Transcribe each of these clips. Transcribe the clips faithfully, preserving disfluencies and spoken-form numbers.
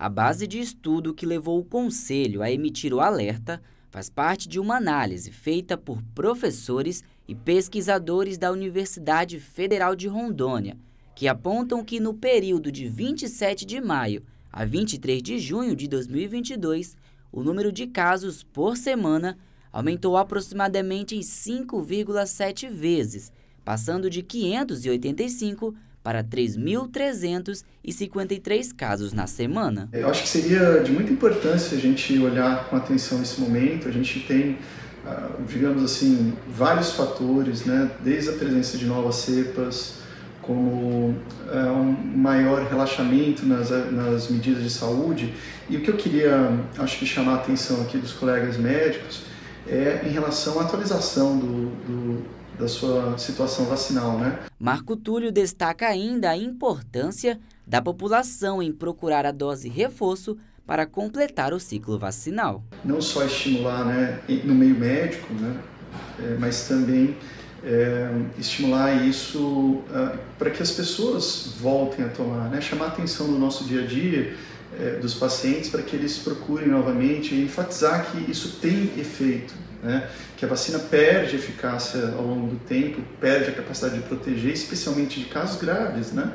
A base de estudo que levou o Conselho a emitir o alerta faz parte de uma análise feita por professores e pesquisadores da Universidade Federal de Rondônia, que apontam que no período de vinte e sete de maio a vinte e três de junho de dois mil e vinte e dois, o número de casos por semana aumentou aproximadamente em cinco vírgula sete vezes, passando de quinhentos e oitenta e cinco para três mil trezentos e cinquenta e três casos na semana. Eu acho que seria de muita importância a gente olhar com atenção esse momento. A gente tem, digamos assim, vários fatores, né? Desde a presença de novas cepas, como um maior relaxamento nas, nas medidas de saúde. E o que eu queria, acho que, chamar a atenção aqui dos colegas médicos é em relação à atualização do, do da sua situação vacinal, né? Marco Túlio destaca ainda a importância da população em procurar a dose reforço para completar o ciclo vacinal. Não só estimular, né, no meio médico, né, é, mas também é, estimular isso é, para que as pessoas voltem a tomar, né, chamar a atenção no nosso dia a dia é, dos pacientes para que eles procurem novamente e enfatizar que isso tem efeito. Né, que a vacina perde eficácia ao longo do tempo, perde a capacidade de proteger, especialmente de casos graves, né?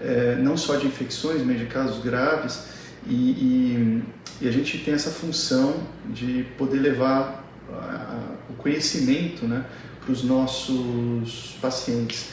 É, não só de infecções, mas de casos graves, e, e, e a gente tem essa função de poder levar a, a, o conhecimento, né, para os nossos pacientes.